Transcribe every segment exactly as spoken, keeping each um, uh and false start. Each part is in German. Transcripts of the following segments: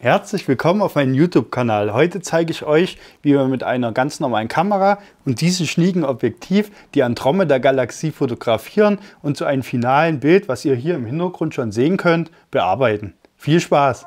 Herzlich willkommen auf meinem YouTube-Kanal. Heute zeige ich euch, wie man mit einer ganz normalen Kamera und diesem schnieken Objektiv die Andromeda-Galaxie fotografieren und zu einem finalen Bild, was ihr hier im Hintergrund schon sehen könnt, bearbeiten. Viel Spaß!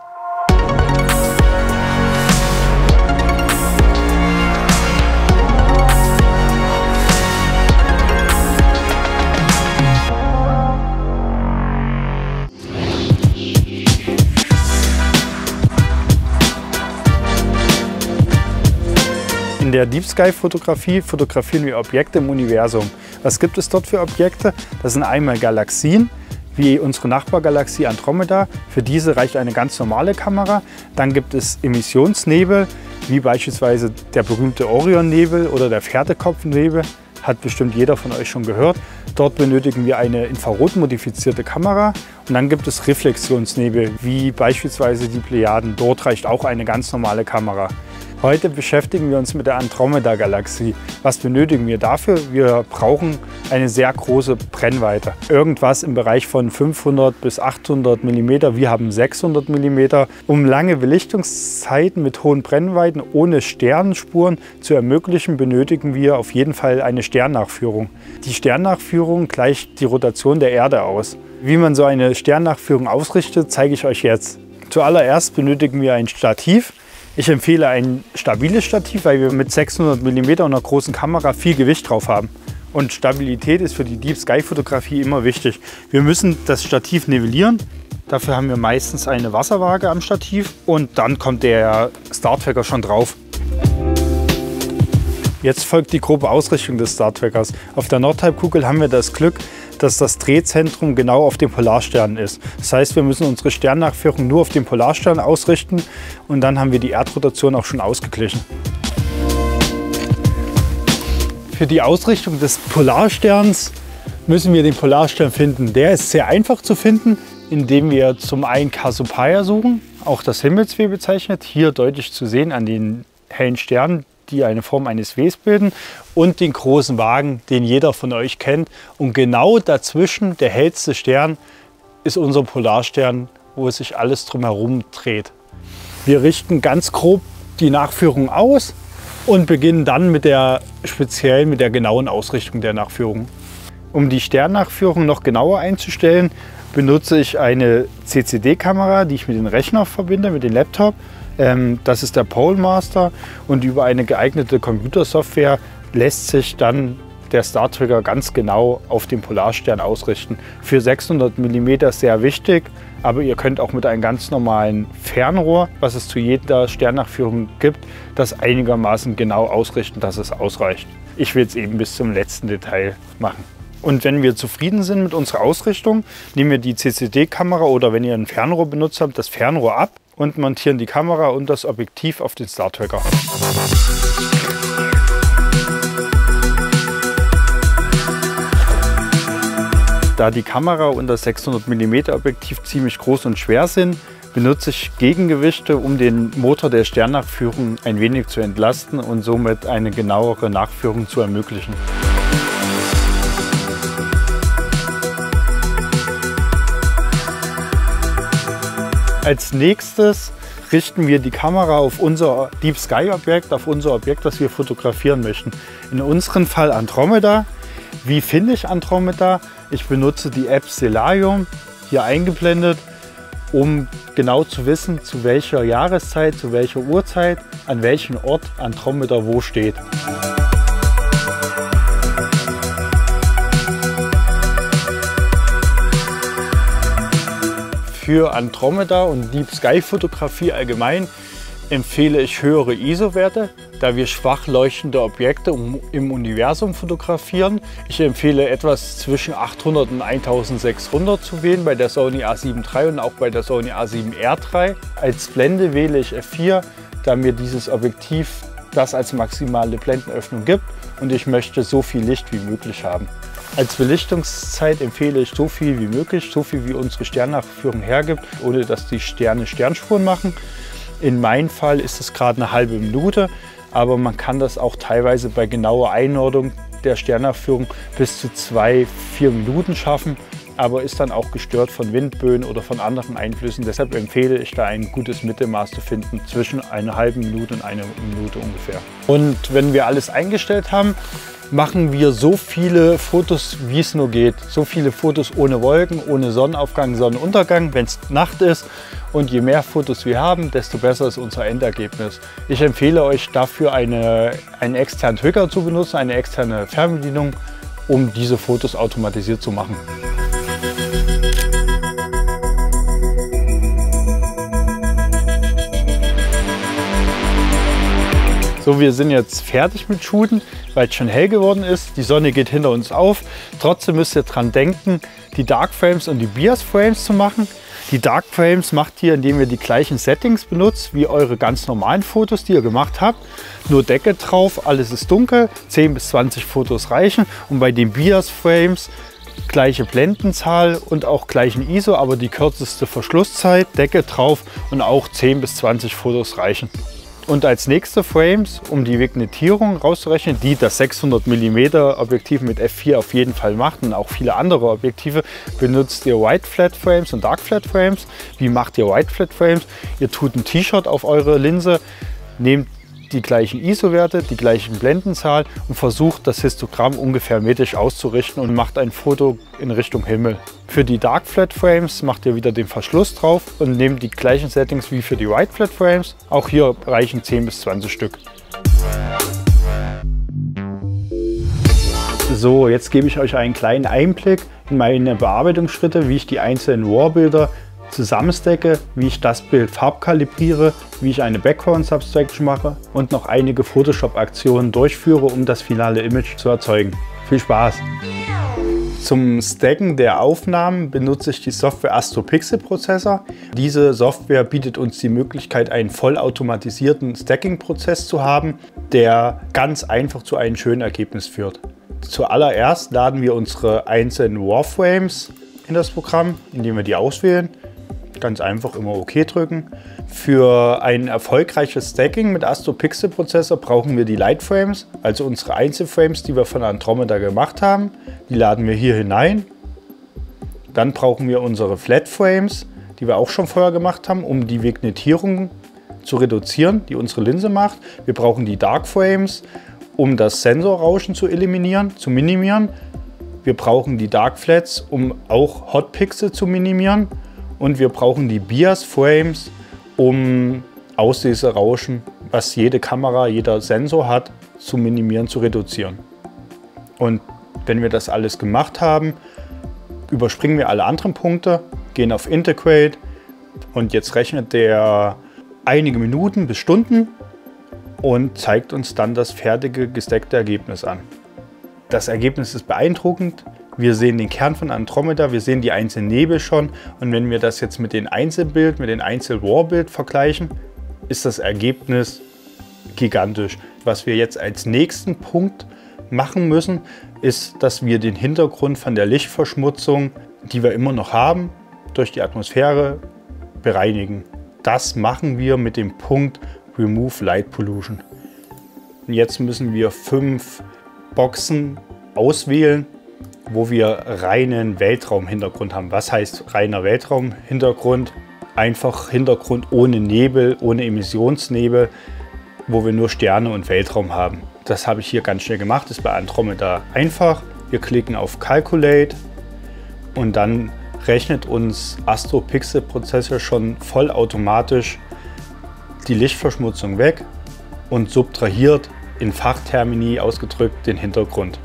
In der Deep Sky Fotografie fotografieren wir Objekte im Universum. Was gibt es dort für Objekte? Das sind einmal Galaxien, wie unsere Nachbargalaxie Andromeda. Für diese reicht eine ganz normale Kamera. Dann gibt es Emissionsnebel, wie beispielsweise der berühmte Orionnebel oder der Pferdekopfnebel. Hat bestimmt jeder von euch schon gehört. Dort benötigen wir eine infrarotmodifizierte Kamera. Und dann gibt es Reflexionsnebel, wie beispielsweise die Plejaden. Dort reicht auch eine ganz normale Kamera. Heute beschäftigen wir uns mit der Andromeda-Galaxie. Was benötigen wir dafür? Wir brauchen eine sehr große Brennweite. Irgendwas im Bereich von fünfhundert bis achthundert Millimeter. Wir haben sechshundert Millimeter. Um lange Belichtungszeiten mit hohen Brennweiten ohne Sternenspuren zu ermöglichen, benötigen wir auf jeden Fall eine Sternnachführung. Die Sternnachführung gleicht die Rotation der Erde aus. Wie man so eine Sternnachführung ausrichtet, zeige ich euch jetzt. Zuallererst benötigen wir ein Stativ. Ich empfehle ein stabiles Stativ, weil wir mit sechshundert Millimeter und einer großen Kamera viel Gewicht drauf haben. Und Stabilität ist für die Deep Sky Fotografie immer wichtig. Wir müssen das Stativ nivellieren. Dafür haben wir meistens eine Wasserwaage am Stativ und dann kommt der Star Tracker schon drauf. Jetzt folgt die grobe Ausrichtung des Star Trackers. Auf der Nordhalbkugel haben wir das Glück, dass das Drehzentrum genau auf dem Polarstern ist. Das heißt, wir müssen unsere Sternnachführung nur auf den Polarstern ausrichten und dann haben wir die Erdrotation auch schon ausgeglichen. Für die Ausrichtung des Polarsterns müssen wir den Polarstern finden. Der ist sehr einfach zu finden, indem wir zum einen Cassiopeia suchen, auch das Himmelsweh bezeichnet, hier deutlich zu sehen an den hellen Sternen, die eine Form eines Ws bilden, und den großen Wagen, den jeder von euch kennt. Und genau dazwischen, der hellste Stern, ist unser Polarstern, wo es sich alles drumherum dreht. Wir richten ganz grob die Nachführung aus und beginnen dann mit der speziellen, mit der genauen Ausrichtung der Nachführung. Um die Sternnachführung noch genauer einzustellen, benutze ich eine C C D-Kamera, die ich mit dem Rechner verbinde, mit dem Laptop. Das ist der Pole Master und über eine geeignete Computersoftware lässt sich dann der Star Tracker ganz genau auf den Polarstern ausrichten. Für sechshundert Millimeter sehr wichtig, aber ihr könnt auch mit einem ganz normalen Fernrohr, was es zu jeder Sternnachführung gibt, das einigermaßen genau ausrichten, dass es ausreicht. Ich will es eben bis zum letzten Detail machen. Und wenn wir zufrieden sind mit unserer Ausrichtung, nehmen wir die C C D-Kamera oder wenn ihr ein Fernrohr benutzt habt, das Fernrohr ab und montieren die Kamera und das Objektiv auf den Star Tracker. Da die Kamera und das sechshundert Millimeter Objektiv ziemlich groß und schwer sind, benutze ich Gegengewichte, um den Motor der Sternnachführung ein wenig zu entlasten und somit eine genauere Nachführung zu ermöglichen. Als nächstes richten wir die Kamera auf unser Deep Sky Objekt, auf unser Objekt, das wir fotografieren möchten. In unserem Fall Andromeda. Wie finde ich Andromeda? Ich benutze die App Stellarium, hier eingeblendet, um genau zu wissen, zu welcher Jahreszeit, zu welcher Uhrzeit, an welchem Ort Andromeda wo steht. Für Andromeda und Deep Sky Fotografie allgemein empfehle ich höhere I S O-Werte, da wir schwach leuchtende Objekte im Universum fotografieren. Ich empfehle etwas zwischen achthundert und eintausendsechshundert zu wählen bei der Sony A sieben drei und auch bei der Sony A sieben R drei. Als Blende wähle ich F vier, da mir dieses Objektiv das als maximale Blendenöffnung gibt und ich möchte so viel Licht wie möglich haben. Als Belichtungszeit empfehle ich so viel wie möglich, so viel wie unsere Sternnachführung hergibt, ohne dass die Sterne Sternspuren machen. In meinem Fall ist es gerade eine halbe Minute, aber man kann das auch teilweise bei genauer Einordnung der Sternnachführung bis zu zwei, vier Minuten schaffen. aber ist dann auch gestört von Windböen oder von anderen Einflüssen. Deshalb empfehle ich da ein gutes Mittelmaß zu finden, zwischen einer halben Minute und einer Minute ungefähr. Und wenn wir alles eingestellt haben, machen wir so viele Fotos, wie es nur geht. So viele Fotos ohne Wolken, ohne Sonnenaufgang, Sonnenuntergang, wenn es Nacht ist. Und je mehr Fotos wir haben, desto besser ist unser Endergebnis. Ich empfehle euch dafür, eine, einen externen Trigger zu benutzen, eine externe Fernbedienung, um diese Fotos automatisiert zu machen. So, wir sind jetzt fertig mit Shooten, weil es schon hell geworden ist. Die Sonne geht hinter uns auf. Trotzdem müsst ihr dran denken, die Dark Frames und die Bias Frames zu machen. Die Dark Frames macht ihr, indem ihr die gleichen Settings benutzt wie eure ganz normalen Fotos, die ihr gemacht habt. Nur Decke drauf, alles ist dunkel, zehn bis zwanzig Fotos reichen. Und bei den Bias Frames gleiche Blendenzahl und auch gleichen I S O, aber die kürzeste Verschlusszeit, Decke drauf und auch zehn bis zwanzig Fotos reichen. Und als nächste Frames, um die Vignettierung rauszurechnen, die das sechshundert Millimeter Objektiv mit F vier auf jeden Fall macht und auch viele andere Objektive, benutzt ihr White Flat Frames und Dark Flat Frames. Wie macht ihr White Flat Frames? Ihr tut ein T-Shirt auf eure Linse, nehmt die gleichen I S O-Werte, die gleichen Blendenzahl und versucht, das Histogramm ungefähr metrisch auszurichten und macht ein Foto in Richtung Himmel. Für die Dark Flat Frames macht ihr wieder den Verschluss drauf und nehmt die gleichen Settings wie für die White Flat Frames. Auch hier reichen zehn bis zwanzig Stück. So, jetzt gebe ich euch einen kleinen Einblick in meine Bearbeitungsschritte, wie ich die einzelnen RAW-Bilder zusammenstecke, wie ich das Bild farbkalibriere, wie ich eine Background Subtraction mache und noch einige Photoshop-Aktionen durchführe, um das finale Image zu erzeugen. Viel Spaß! Zum Stacken der Aufnahmen benutze ich die Software AstroPixelProcessor. Diese Software bietet uns die Möglichkeit, einen vollautomatisierten Stacking-Prozess zu haben, der ganz einfach zu einem schönen Ergebnis führt. Zuallererst laden wir unsere einzelnen RAW-Frames in das Programm, indem wir die auswählen. Ganz einfach immer OK drücken. Für ein erfolgreiches Stacking mit AstroPixel-Prozessor brauchen wir die Lightframes, also unsere Einzelframes, die wir von Andromeda gemacht haben. Die laden wir hier hinein. Dann brauchen wir unsere Flatframes, die wir auch schon vorher gemacht haben, um die Vignettierung zu reduzieren, die unsere Linse macht. Wir brauchen die Darkframes, um das Sensorrauschen zu eliminieren, zu minimieren. Wir brauchen die Darkflats, um auch Hotpixel zu minimieren. Und wir brauchen die Bias-Frames, um Auslöserrauschen, was jede Kamera, jeder Sensor hat, zu minimieren, zu reduzieren. Und wenn wir das alles gemacht haben, überspringen wir alle anderen Punkte, gehen auf Integrate und jetzt rechnet der einige Minuten bis Stunden und zeigt uns dann das fertige, gesteckte Ergebnis an. Das Ergebnis ist beeindruckend. Wir sehen den Kern von Andromeda, wir sehen die einzelnen Nebel schon und wenn wir das jetzt mit dem Einzelbild, mit dem Einzel-RAW-Bild vergleichen, ist das Ergebnis gigantisch. Was wir jetzt als nächsten Punkt machen müssen, ist, dass wir den Hintergrund von der Lichtverschmutzung, die wir immer noch haben, durch die Atmosphäre bereinigen. Das machen wir mit dem Punkt Remove Light Pollution. Und jetzt müssen wir fünf Boxen auswählen, wo wir reinen Weltraumhintergrund haben. Was heißt reiner Weltraumhintergrund? Einfach Hintergrund ohne Nebel, ohne Emissionsnebel, wo wir nur Sterne und Weltraum haben. Das habe ich hier ganz schnell gemacht, das ist bei Andromeda einfach. Wir klicken auf Calculate und dann rechnet uns AstroPixel-Prozessor schon vollautomatisch die Lichtverschmutzung weg und subtrahiert in Fachtermini ausgedrückt den Hintergrund.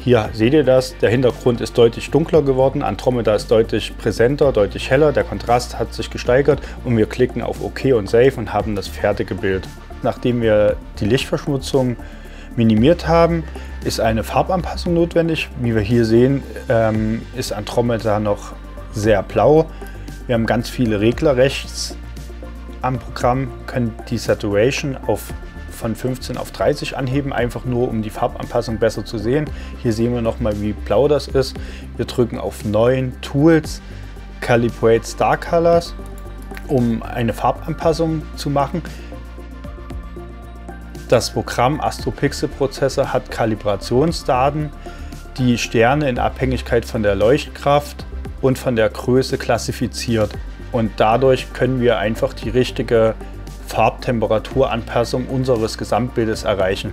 Hier seht ihr das, der Hintergrund ist deutlich dunkler geworden, Andromeda ist deutlich präsenter, deutlich heller, der Kontrast hat sich gesteigert und wir klicken auf OK und Save und haben das fertige Bild. Nachdem wir die Lichtverschmutzung minimiert haben, ist eine Farbanpassung notwendig. Wie wir hier sehen, ist Andromeda noch sehr blau. Wir haben ganz viele Regler rechts am Programm, können die Saturation auf von fünfzehn auf dreißig anheben, einfach nur um die Farbanpassung besser zu sehen. Hier sehen wir nochmal, wie blau das ist. Wir drücken auf neun Tools, Calibrate Star Colors, um eine Farbanpassung zu machen. Das Programm AstroPixel Prozessor hat Kalibrationsdaten, die Sterne in Abhängigkeit von der Leuchtkraft und von der Größe klassifiziert. Und dadurch können wir einfach die richtige Farbtemperaturanpassung unseres Gesamtbildes erreichen.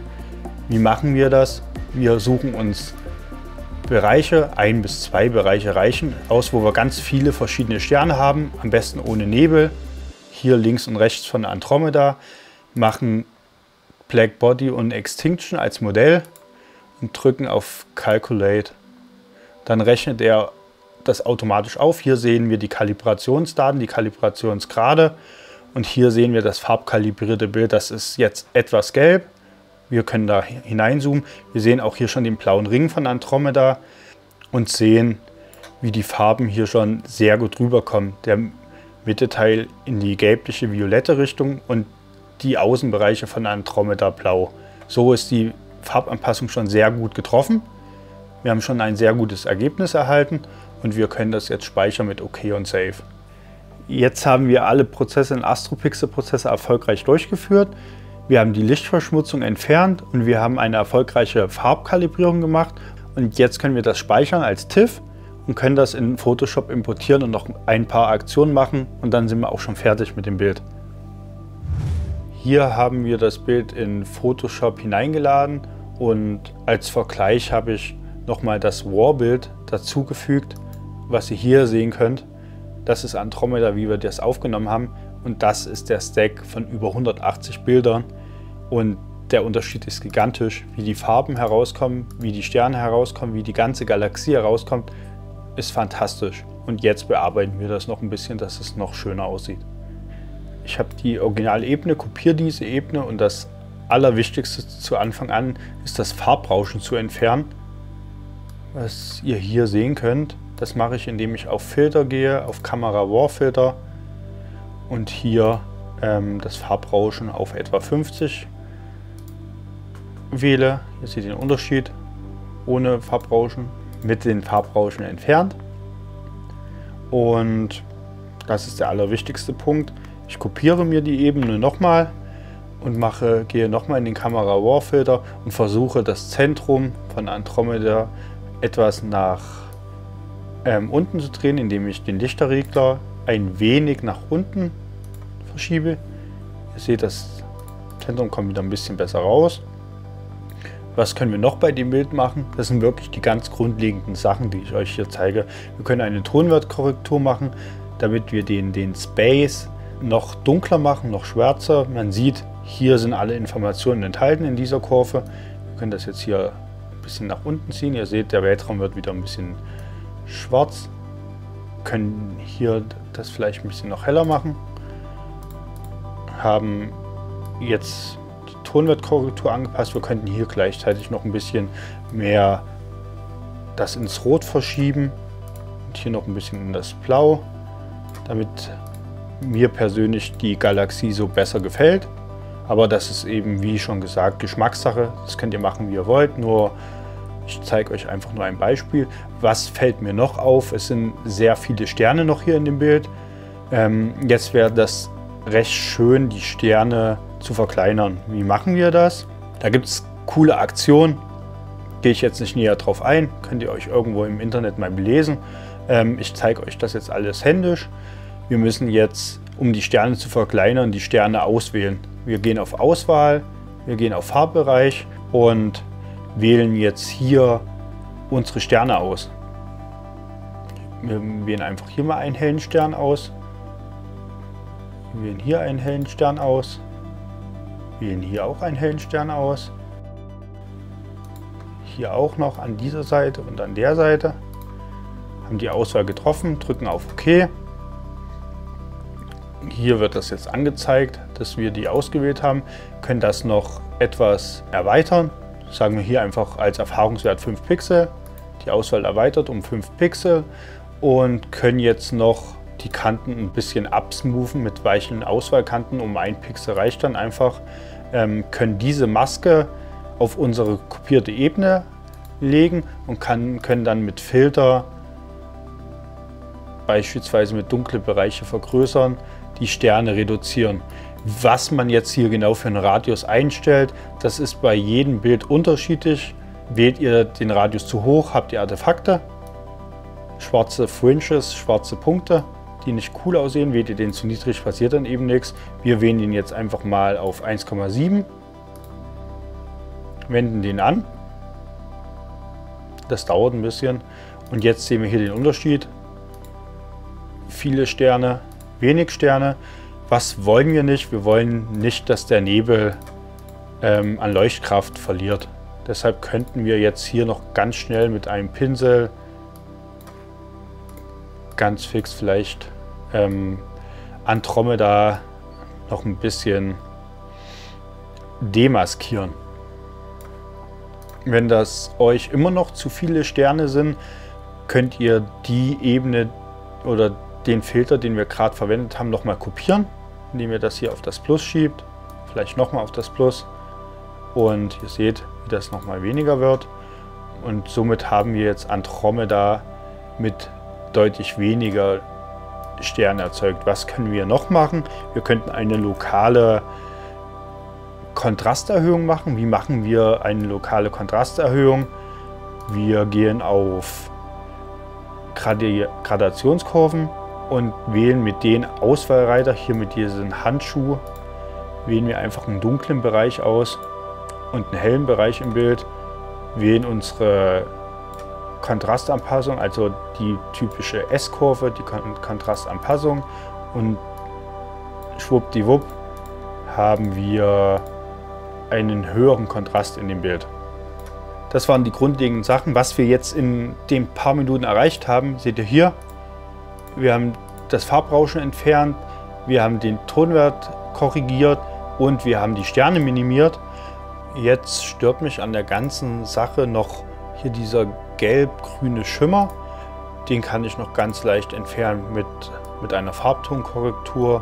Wie machen wir das? Wir suchen uns Bereiche, ein bis zwei Bereiche reichen, aus, wo wir ganz viele verschiedene Sterne haben, am besten ohne Nebel. Hier links und rechts von Andromeda, machen Black Body und Extinction als Modell und drücken auf Calculate. Dann rechnet er das automatisch auf. Hier sehen wir die Kalibrationsdaten, die Kalibrationsgrade, und hier sehen wir das farbkalibrierte Bild. Das ist jetzt etwas gelb. Wir können da hineinzoomen. Wir sehen auch hier schon den blauen Ring von Andromeda und sehen, wie die Farben hier schon sehr gut rüberkommen. Der Mittelteil in die gelbliche, violette Richtung und die Außenbereiche von Andromeda blau. So ist die Farbanpassung schon sehr gut getroffen. Wir haben schon ein sehr gutes Ergebnis erhalten und wir können das jetzt speichern mit OK und Save. Jetzt haben wir alle Prozesse in AstroPixel-Prozessor erfolgreich durchgeführt. Wir haben die Lichtverschmutzung entfernt und wir haben eine erfolgreiche Farbkalibrierung gemacht. Und jetzt können wir das speichern als TIFF und können das in Photoshop importieren und noch ein paar Aktionen machen. Und dann sind wir auch schon fertig mit dem Bild. Hier haben wir das Bild in Photoshop hineingeladen und als Vergleich habe ich nochmal das War-Bild dazugefügt, was ihr hier sehen könnt. Das ist Andromeda, wie wir das aufgenommen haben. Und das ist der Stack von über hundertachtzig Bildern. Und der Unterschied ist gigantisch. Wie die Farben herauskommen, wie die Sterne herauskommen, wie die ganze Galaxie herauskommt, ist fantastisch. Und jetzt bearbeiten wir das noch ein bisschen, dass es noch schöner aussieht. Ich habe die Originalebene, kopiere diese Ebene und das Allerwichtigste zu Anfang an ist, das Farbrauschen zu entfernen. Was ihr hier sehen könnt, das mache ich, indem ich auf Filter gehe, auf Kamera War Filter. Und hier ähm, das Farbrauschen auf etwa fünfzig wähle. Hier seht ihr den Unterschied ohne Farbrauschen, mit den Farbrauschen entfernt. Und das ist der allerwichtigste Punkt. Ich kopiere mir die Ebene nochmal und mache, gehe nochmal in den Kamera War Filter und versuche, das Zentrum von Andromeda etwas nach ähm, unten zu drehen, indem ich den Lichterregler ein wenig nach unten verschiebe. Ihr seht, das Zentrum kommt wieder ein bisschen besser raus. Was können wir noch bei dem Bild machen? Das sind wirklich die ganz grundlegenden Sachen, die ich euch hier zeige. Wir können eine Tonwertkorrektur machen, damit wir den, den Space noch dunkler machen, noch schwärzer. Man sieht, hier sind alle Informationen enthalten in dieser Kurve. Wir können das jetzt hier ein bisschen nach unten ziehen. Ihr seht, der Weltraum wird wieder ein bisschen schwarz. Können hier das vielleicht ein bisschen noch heller machen, haben jetzt die Tonwertkorrektur angepasst. Wir könnten hier gleichzeitig noch ein bisschen mehr das ins Rot verschieben und hier noch ein bisschen in das Blau, damit mir persönlich die Galaxie so besser gefällt. Aber das ist eben, wie schon gesagt, Geschmackssache. Das könnt ihr machen, wie ihr wollt, nur ich zeige euch einfach nur ein Beispiel. Was fällt mir noch auf? Es sind sehr viele Sterne noch hier in dem Bild. Ähm, jetzt wäre das recht schön, die Sterne zu verkleinern. Wie machen wir das? Da gibt es coole Aktionen. Gehe ich jetzt nicht näher drauf ein. Könnt ihr euch irgendwo im Internet mal belesen. Ähm, ich zeige euch das jetzt alles händisch. Wir müssen jetzt, um die Sterne zu verkleinern, die Sterne auswählen. Wir gehen auf Auswahl, wir gehen auf Farbbereich und wählen jetzt hier unsere Sterne aus. Wir wählen einfach hier mal einen hellen Stern aus. Wir wählen hier einen hellen Stern aus. Wir wählen hier auch einen hellen Stern aus. Hier auch noch an dieser Seite und an der Seite. Haben die Auswahl getroffen, drücken auf OK. Hier wird das jetzt angezeigt, dass wir die ausgewählt haben. Wir können das noch etwas erweitern. Sagen wir hier einfach als Erfahrungswert fünf Pixel, die Auswahl erweitert um fünf Pixel und können jetzt noch die Kanten ein bisschen absmoothen mit weichen Auswahlkanten, um ein Pixel reicht dann einfach, ähm, können diese Maske auf unsere kopierte Ebene legen und kann, können dann mit Filter beispielsweise mit dunklen Bereichen vergrößern, die Sterne reduzieren. Was man jetzt hier genau für einen Radius einstellt, das ist bei jedem Bild unterschiedlich. Wählt ihr den Radius zu hoch, habt ihr Artefakte, schwarze Fringes, schwarze Punkte, die nicht cool aussehen. Wählt ihr den zu niedrig, passiert dann eben nichts. Wir wählen ihn jetzt einfach mal auf eins Komma sieben, wenden den an. Das dauert ein bisschen und jetzt sehen wir hier den Unterschied. Viele Sterne, wenig Sterne. Was wollen wir nicht? Wir wollen nicht, dass der Nebel ähm, an Leuchtkraft verliert. Deshalb könnten wir jetzt hier noch ganz schnell mit einem Pinsel ganz fix vielleicht ähm, Andromeda noch ein bisschen demaskieren. Wenn das euch immer noch zu viele Sterne sind, könnt ihr die Ebene oder den Filter, den wir gerade verwendet haben, nochmal kopieren, indem ihr das hier auf das Plus schiebt, vielleicht nochmal auf das Plus. Und ihr seht, wie das nochmal weniger wird. Und somit haben wir jetzt Andromeda mit deutlich weniger Sternen erzeugt. Was können wir noch machen? Wir könnten eine lokale Kontrasterhöhung machen. Wie machen wir eine lokale Kontrasterhöhung? Wir gehen auf Gradi- Gradationskurven und wählen mit den Auswahlreiter, hier mit diesem Handschuh, wählen wir einfach einen dunklen Bereich aus und einen hellen Bereich im Bild, wählen unsere Kontrastanpassung, also die typische S-Kurve, die Kontrastanpassung, und schwuppdiwupp haben wir einen höheren Kontrast in dem Bild. Das waren die grundlegenden Sachen. Was wir jetzt in den paar Minuten erreicht haben, seht ihr hier. Wir haben das Farbrauschen entfernt, wir haben den Tonwert korrigiert und wir haben die Sterne minimiert. Jetzt stört mich an der ganzen Sache noch hier dieser gelb-grüne Schimmer. Den kann ich noch ganz leicht entfernen mit, mit einer Farbtonkorrektur.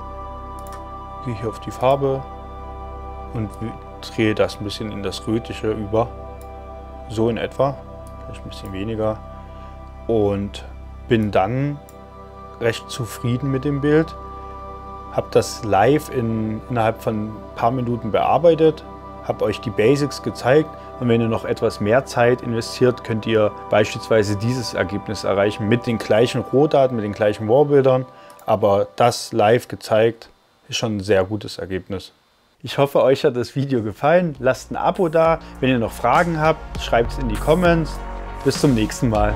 Gehe hier auf die Farbe und drehe das ein bisschen in das Rötliche über. So in etwa, vielleicht ein bisschen weniger. Und bin dann recht zufrieden mit dem Bild. Habe das live in, innerhalb von ein paar Minuten bearbeitet. Habe euch die Basics gezeigt und wenn ihr noch etwas mehr Zeit investiert, könnt ihr beispielsweise dieses Ergebnis erreichen mit den gleichen Rohdaten, mit den gleichen Wallbildern, aber das live gezeigt ist schon ein sehr gutes Ergebnis. Ich hoffe, euch hat das Video gefallen. Lasst ein Abo da. Wenn ihr noch Fragen habt, schreibt es in die Comments. Bis zum nächsten Mal.